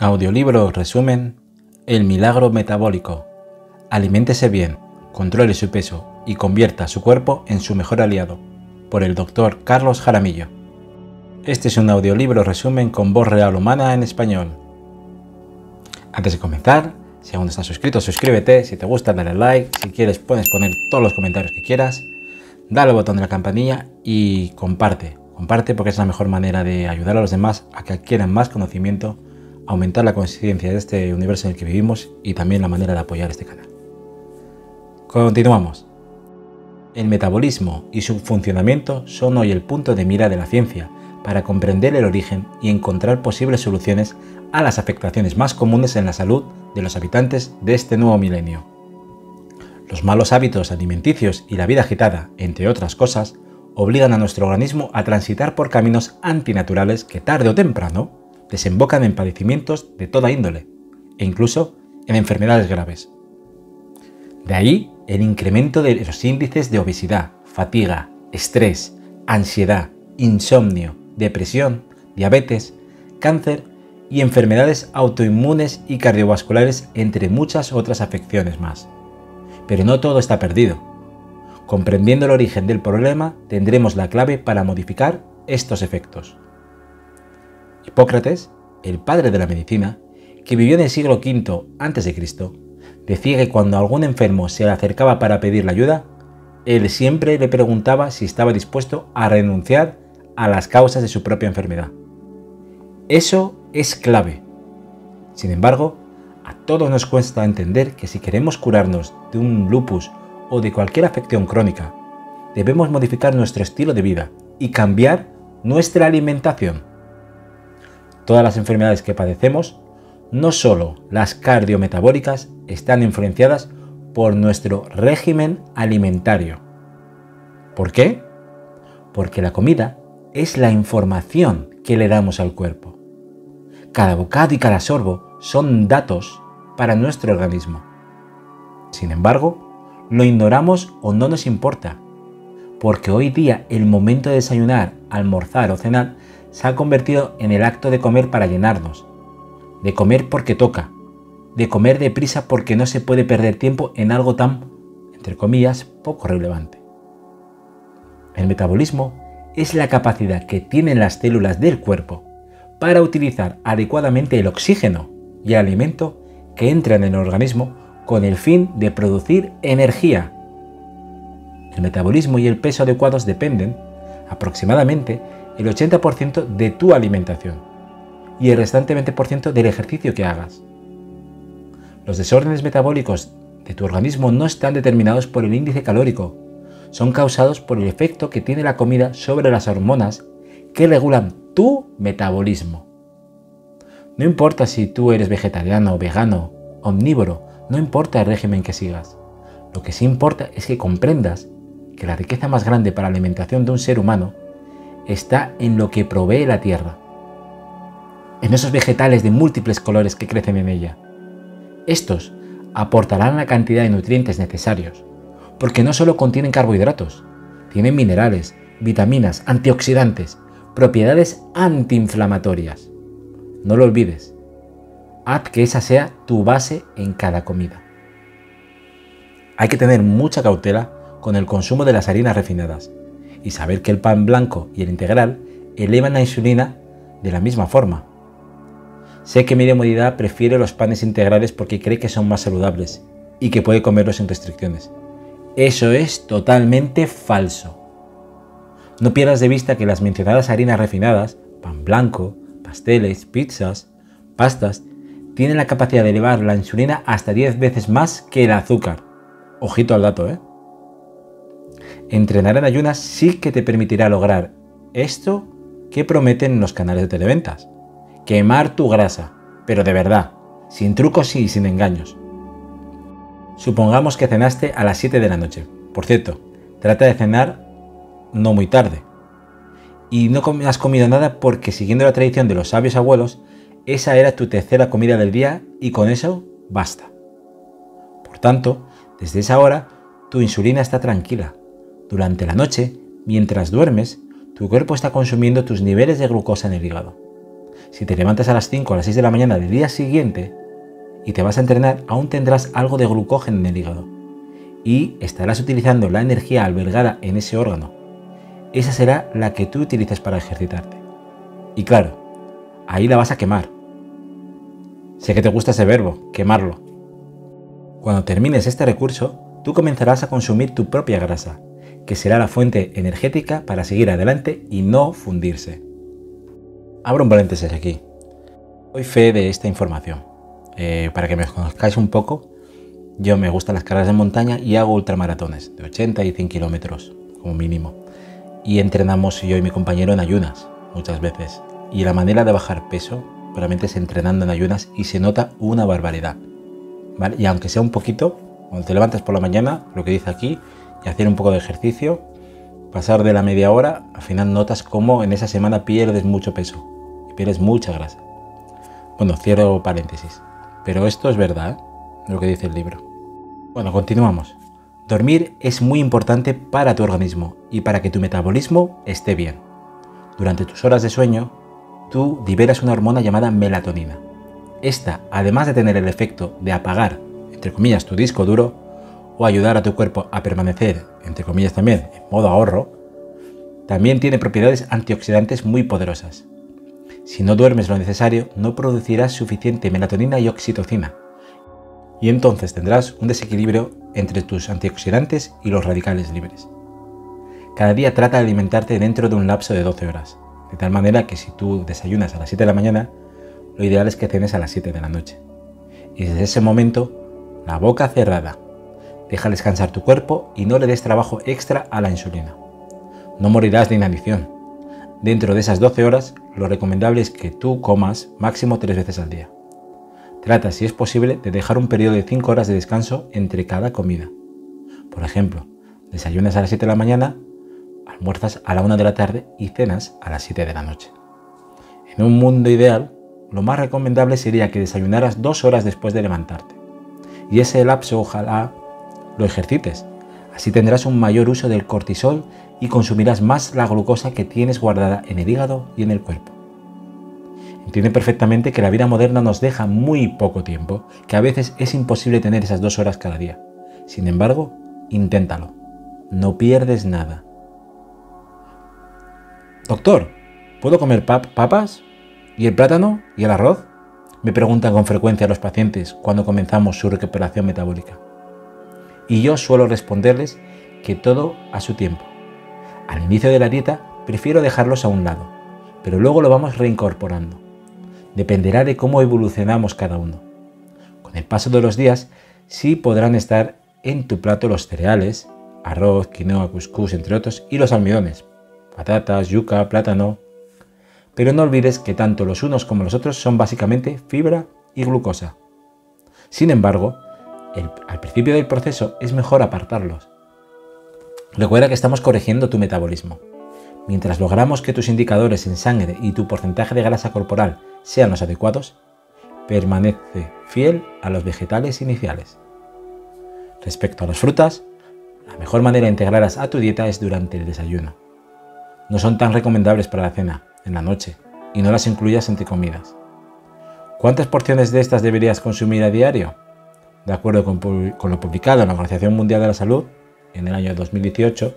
Audiolibro resumen: El milagro metabólico. Aliméntese bien, controle su peso y convierta su cuerpo en su mejor aliado, por el doctor Carlos Jaramillo. Este es un audiolibro resumen con voz real humana en español. Antes de comenzar, si aún no estás suscrito, suscríbete. Si te gusta, dale like. Si quieres, puedes poner todos los comentarios que quieras. Dale al botón de la campanilla y comparte. Comparte porque es la mejor manera de ayudar a los demás a que adquieran más conocimiento, aumentar la conciencia de este universo en el que vivimos y también la manera de apoyar este canal. Continuamos. El metabolismo y su funcionamiento son hoy el punto de mira de la ciencia para comprender el origen y encontrar posibles soluciones a las afectaciones más comunes en la salud de los habitantes de este nuevo milenio. Los malos hábitos alimenticios y la vida agitada, entre otras cosas, obligan a nuestro organismo a transitar por caminos antinaturales que tarde o temprano desembocan en padecimientos de toda índole e incluso en enfermedades graves. De ahí el incremento de los índices de obesidad, fatiga, estrés, ansiedad, insomnio, depresión, diabetes, cáncer y enfermedades autoinmunes y cardiovasculares, entre muchas otras afecciones más. Pero no todo está perdido. Comprendiendo el origen del problema, tendremos la clave para modificar estos efectos. Hipócrates, el padre de la medicina, que vivió en el siglo V a.C., decía que cuando algún enfermo se le acercaba para pedirle ayuda, él siempre le preguntaba si estaba dispuesto a renunciar a las causas de su propia enfermedad. Eso es clave. Sin embargo, a todos nos cuesta entender que si queremos curarnos de un lupus o de cualquier afección crónica, debemos modificar nuestro estilo de vida y cambiar nuestra alimentación. Todas las enfermedades que padecemos, no solo las cardiometabólicas, están influenciadas por nuestro régimen alimentario. ¿Por qué? Porque la comida es la información que le damos al cuerpo. Cada bocado y cada sorbo son datos para nuestro organismo. Sin embargo, lo ignoramos o no nos importa, porque hoy día el momento de desayunar, almorzar o cenar se ha convertido en el acto de comer para llenarnos, de comer porque toca, de comer deprisa porque no se puede perder tiempo en algo tan, entre comillas, poco relevante. El metabolismo es la capacidad que tienen las células del cuerpo para utilizar adecuadamente el oxígeno y el alimento que entran en el organismo con el fin de producir energía. El metabolismo y el peso adecuados dependen, aproximadamente, el 80% de tu alimentación y el restante 20% del ejercicio que hagas. Los desórdenes metabólicos de tu organismo no están determinados por el índice calórico, son causados por el efecto que tiene la comida sobre las hormonas que regulan tu metabolismo. No importa si tú eres vegetariano, vegano, omnívoro, no importa el régimen que sigas. Lo que sí importa es que comprendas que la riqueza más grande para la alimentación de un ser humano está en lo que provee la tierra, en esos vegetales de múltiples colores que crecen en ella. Estos aportarán la cantidad de nutrientes necesarios, porque no solo contienen carbohidratos, tienen minerales, vitaminas, antioxidantes, propiedades antiinflamatorias. No lo olvides, haz que esa sea tu base en cada comida. Hay que tener mucha cautela con el consumo de las harinas refinadas y saber que el pan blanco y el integral elevan la insulina de la misma forma. Sé que mi demodidad prefiere los panes integrales porque cree que son más saludables y que puede comerlos sin restricciones. Eso es totalmente falso. No pierdas de vista que las mencionadas harinas refinadas, pan blanco, pasteles, pizzas, pastas, tienen la capacidad de elevar la insulina hasta 10 veces más que el azúcar. Ojito al dato, ¿eh? Entrenar en ayunas sí que te permitirá lograr esto que prometen los canales de televentas. Quemar tu grasa, pero de verdad, sin trucos y sin engaños. Supongamos que cenaste a las 7 de la noche. Por cierto, trata de cenar no muy tarde. Y no has comido nada porque, siguiendo la tradición de los sabios abuelos, esa era tu tercera comida del día y con eso basta. Por tanto, desde esa hora, tu insulina está tranquila. Durante la noche, mientras duermes, tu cuerpo está consumiendo tus niveles de glucosa en el hígado. Si te levantas a las 5 o a las 6 de la mañana del día siguiente y te vas a entrenar, aún tendrás algo de glucógeno en el hígado y estarás utilizando la energía albergada en ese órgano. Esa será la que tú utilizas para ejercitarte. Y claro, ahí la vas a quemar. Sé que te gusta ese verbo, quemarlo. Cuando termines este recurso, tú comenzarás a consumir tu propia grasa, que será la fuente energética para seguir adelante y no fundirse. Abro un paréntesis aquí. Doy fe de esta información. Para que me conozcáis un poco, yo me gustan las carreras de montaña y hago ultramaratones de 80 y 100 kilómetros como mínimo. Y entrenamos yo y mi compañero en ayunas muchas veces. Y la manera de bajar peso realmente es entrenando en ayunas y se nota una barbaridad, ¿vale? Y aunque sea un poquito, cuando te levantas por la mañana, lo que dice aquí, y hacer un poco de ejercicio, pasar de la media hora, al final notas cómo en esa semana pierdes mucho peso y pierdes mucha grasa. Bueno, cierro paréntesis. Pero esto es verdad, ¿eh? Lo que dice el libro. Bueno, continuamos. Dormir es muy importante para tu organismo y para que tu metabolismo esté bien. Durante tus horas de sueño, tú liberas una hormona llamada melatonina. Esta, además de tener el efecto de apagar, entre comillas, tu disco duro, o ayudar a tu cuerpo a permanecer, entre comillas también, en modo ahorro, también tiene propiedades antioxidantes muy poderosas. Si no duermes lo necesario, no producirás suficiente melatonina y oxitocina, y entonces tendrás un desequilibrio entre tus antioxidantes y los radicales libres. Cada día trata de alimentarte dentro de un lapso de 12 horas, de tal manera que si tú desayunas a las 7 de la mañana, lo ideal es que cenes a las 7 de la noche. Y desde ese momento, la boca cerrada. Deja descansar tu cuerpo y no le des trabajo extra a la insulina. No morirás de inanición. Dentro de esas 12 horas, lo recomendable es que tú comas máximo 3 veces al día. Trata, si es posible, de dejar un periodo de 5 horas de descanso entre cada comida. Por ejemplo, desayunas a las 7 de la mañana, almuerzas a la 1 de la tarde y cenas a las 7 de la noche. En un mundo ideal, lo más recomendable sería que desayunaras 2 horas después de levantarte. Y ese lapso, ojalá, lo ejercites. Así tendrás un mayor uso del cortisol y consumirás más la glucosa que tienes guardada en el hígado y en el cuerpo. Entiende perfectamente que la vida moderna nos deja muy poco tiempo, que a veces es imposible tener esas 2 horas cada día. Sin embargo, inténtalo. No pierdes nada. Doctor, ¿puedo comer papas? ¿Y el plátano? ¿Y el arroz? Me preguntan con frecuencia los pacientes cuando comenzamos su recuperación metabólica. Y yo suelo responderles que todo a su tiempo. Al inicio de la dieta prefiero dejarlos a un lado, pero luego lo vamos reincorporando. Dependerá de cómo evolucionamos cada uno. Con el paso de los días sí podrán estar en tu plato los cereales, arroz, quinoa, cuscús, entre otros, y los almidones, patatas, yuca, plátano. Pero no olvides que tanto los unos como los otros son básicamente fibra y glucosa. Sin embargo, al principio del proceso es mejor apartarlos. Recuerda que estamos corrigiendo tu metabolismo. Mientras logramos que tus indicadores en sangre y tu porcentaje de grasa corporal sean los adecuados, permanece fiel a los vegetales iniciales. Respecto a las frutas, la mejor manera de integrarlas a tu dieta es durante el desayuno. No son tan recomendables para la cena, en la noche, y no las incluyas entre comidas. ¿Cuántas porciones de estas deberías consumir a diario? De acuerdo con lo publicado en la Organización Mundial de la Salud, en el año 2018,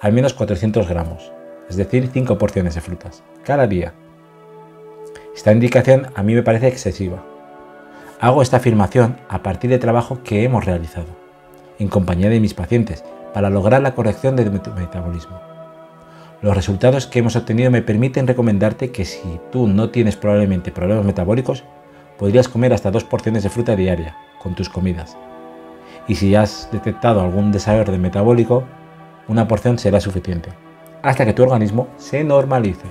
al menos 400 gramos, es decir, 5 porciones de frutas, cada día. Esta indicación a mí me parece excesiva. Hago esta afirmación a partir del trabajo que hemos realizado, en compañía de mis pacientes, para lograr la corrección de tu metabolismo. Los resultados que hemos obtenido me permiten recomendarte que si tú no tienes probablemente problemas metabólicos, podrías comer hasta 2 porciones de fruta diaria con tus comidas. Y si has detectado algún desorden metabólico, una porción será suficiente, hasta que tu organismo se normalice.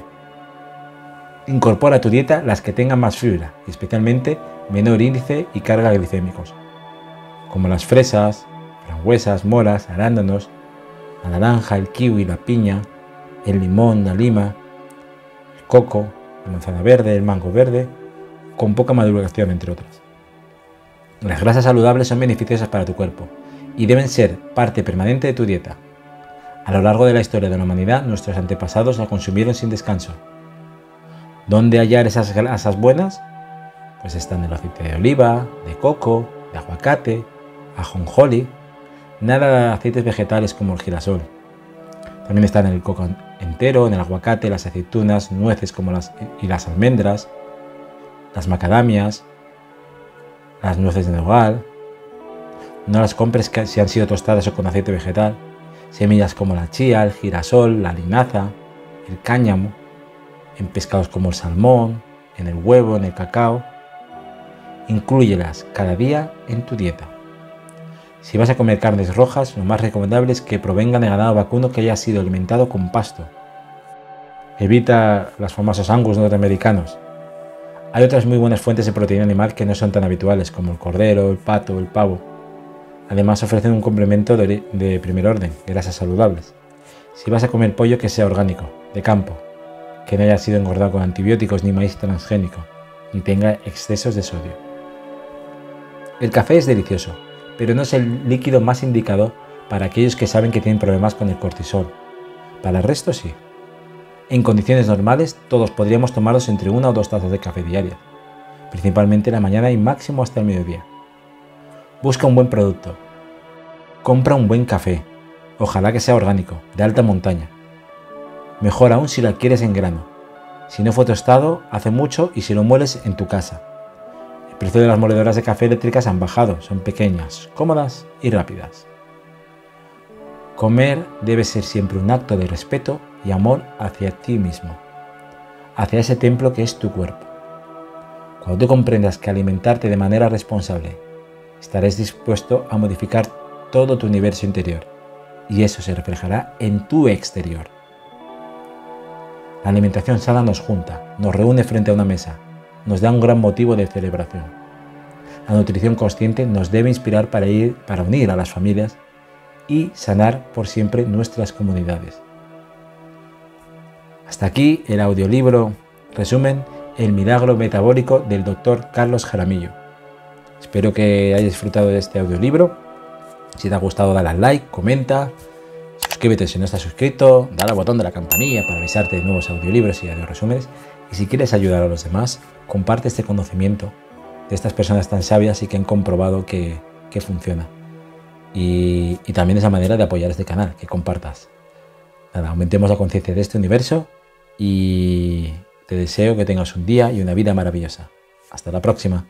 Incorpora a tu dieta las que tengan más fibra, especialmente menor índice y carga glicémicos, como las fresas, frambuesas, moras, arándanos, la naranja, el kiwi, la piña, el limón, la lima, el coco, la manzana verde, el mango verde, con poca maduración, entre otras. Las grasas saludables son beneficiosas para tu cuerpo y deben ser parte permanente de tu dieta. A lo largo de la historia de la humanidad, nuestros antepasados la consumieron sin descanso. ¿Dónde hallar esas grasas buenas? Pues están el aceite de oliva, de coco, de aguacate, ajonjoli, nada de aceites vegetales como el girasol. También están en el coco entero, en el aguacate, las aceitunas, nueces como las almendras, las macadamias, las nueces de nogal. No las compres si han sido tostadas o con aceite vegetal. Semillas como la chía, el girasol, la linaza, el cáñamo, en pescados como el salmón, en el huevo, en el cacao. Inclúyelas cada día en tu dieta. Si vas a comer carnes rojas, lo más recomendable es que provengan de ganado vacuno que haya sido alimentado con pasto. Evita los famosos Angus norteamericanos. Hay otras muy buenas fuentes de proteína animal que no son tan habituales, como el cordero, el pato, el pavo. Además ofrecen un complemento de primer orden, grasas saludables. Si vas a comer pollo, que sea orgánico, de campo, que no haya sido engordado con antibióticos ni maíz transgénico, ni tenga excesos de sodio. El café es delicioso, pero no es el líquido más indicado para aquellos que saben que tienen problemas con el cortisol. Para el resto sí. En condiciones normales, todos podríamos tomarlos entre 1 o 2 tazas de café diarias, principalmente en la mañana y máximo hasta el mediodía. Busca un buen producto. Compra un buen café, ojalá que sea orgánico, de alta montaña. Mejor aún si lo adquieres en grano. Si no fue tostado hace mucho y si lo mueles en tu casa. El precio de las moledoras de café eléctricas han bajado, son pequeñas, cómodas y rápidas. Comer debe ser siempre un acto de respeto y amor hacia ti mismo, hacia ese templo que es tu cuerpo. Cuando tú comprendas que alimentarte de manera responsable, estarás dispuesto a modificar todo tu universo interior y eso se reflejará en tu exterior. La alimentación sana nos junta, nos reúne frente a una mesa, nos da un gran motivo de celebración. La nutrición consciente nos debe inspirar para unir a las familias y sanar por siempre nuestras comunidades. Hasta aquí el audiolibro resumen El milagro metabólico del doctor Carlos Jaramillo. Espero que hayas disfrutado de este audiolibro. Si te ha gustado, dale al like, comenta, suscríbete si no estás suscrito, dale al botón de la campanilla para avisarte de nuevos audiolibros y audioresúmenes. Y si quieres ayudar a los demás, comparte este conocimiento de estas personas tan sabias y que han comprobado que funciona. Y también es la manera de apoyar este canal, que compartas. Nada, aumentemos la conciencia de este universo y te deseo que tengas un día y una vida maravillosa. Hasta la próxima.